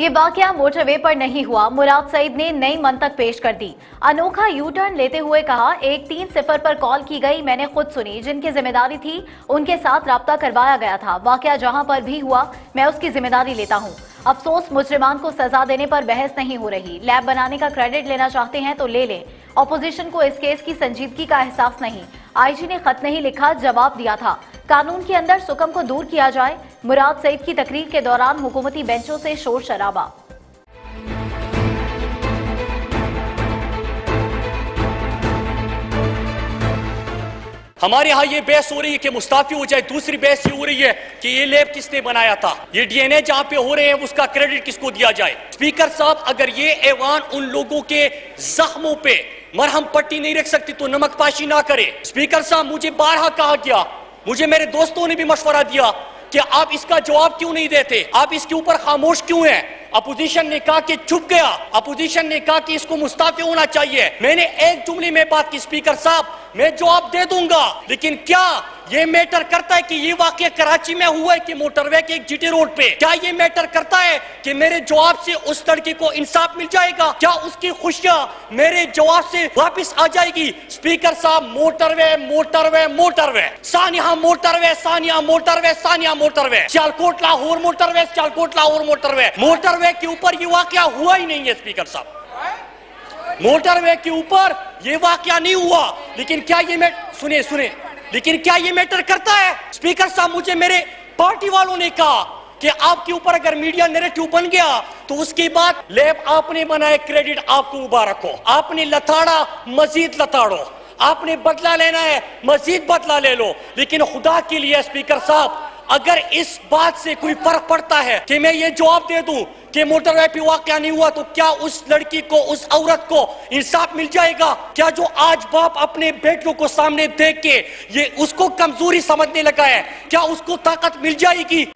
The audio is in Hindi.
ये वाकया मोटरवे पर नहीं हुआ, मुराद सईद ने नई मंतक पेश कर दी। अनोखा यू टर्न लेते हुए कहा, 130 पर कॉल की गई, मैंने खुद सुनी, जिनकी जिम्मेदारी थी उनके साथ राब्ता करवाया गया था। वाकया जहां पर भी हुआ मैं उसकी जिम्मेदारी लेता हूँ। अफसोस मुजरिमान को सजा देने पर बहस नहीं हो रही। लैब बनाने का क्रेडिट लेना चाहते हैं तो ले लें, ऑपोजिशन को इस केस की संजीदगी का एहसास नहीं। आईजी ने खत नहीं लिखा, जवाब दिया था। कानून के अंदर सुकम को दूर किया जाए। मुराद सईद की तकरीर के दौरान हुकूमती बेंचों से शोर शराबा। हमारे यहाँ ये बहस हो रही है कि मुस्ताफी हो जाए, दूसरी बहस ये हो रही है कि ये लैब किसने बनाया था, ये डीएनए जहाँ पे हो रहे हैं उसका क्रेडिट किसको दिया जाए। स्पीकर साहब, अगर ये ऐवान उन लोगों के जख्मों पे मरहम पट्टी नहीं रख सकती तो नमकपाशी ना करे। स्पीकर साहब, मुझे बारहा कहा गया, मुझे मेरे दोस्तों ने भी मशवरा दिया कि आप इसका जवाब क्यों नहीं देते, आप इसके ऊपर खामोश क्यों हैं। अपोजिशन ने कहा कि चुप गया, अपोजिशन ने कहा कि इसको मुस्ताफी होना चाहिए। मैंने एक जुमले में बात की, स्पीकर साहब मैं जवाब दे दूंगा, लेकिन क्या ये मैटर करता है कि ये वाकया कराची में हुआ है कि मोटरवे के एक जीटी रोड पे? क्या ये मैटर करता है कि मेरे जवाब से उस लड़की को इंसाफ मिल जाएगा? क्या उसकी खुशियां मेरे जवाब से वापस आ जाएगी? स्पीकर साहब, motorway motorway motorway, Sania motorway, Sania motorway, Sania motorway, Sialkot Lahore motorway, Sialkot Lahore motorway. Motorway के ऊपर ये वाकया हुआ ही नहीं है स्पीकर साहब, मोटरवे के ऊपर ये वाकया नहीं हुआ, लेकिन क्या ये मैटर करता है? स्पीकर साहब, मुझे मेरे पार्टी वालों ने कहा कि आपके ऊपर अगर मीडिया नैरेटिव बन गया तो उसके बाद लैब आपने बनाए, क्रेडिट आपको मुबारक हो, आपने लताड़ा मजीद लताड़ो, आपने बदला लेना है मजीद बदला ले लो। लेकिन खुदा के लिए स्पीकर साहब, अगर इस बात से कोई फर्क पड़ता है कि मैं ये जवाब दे दूं कि मोटरवे पे वाकया नहीं हुआ तो क्या उस लड़की को, उस औरत को इंसाफ मिल जाएगा? क्या जो आज बाप अपने बेटों को सामने देख के ये उसको कमजोरी समझने लगा है, क्या उसको ताकत मिल जाएगी?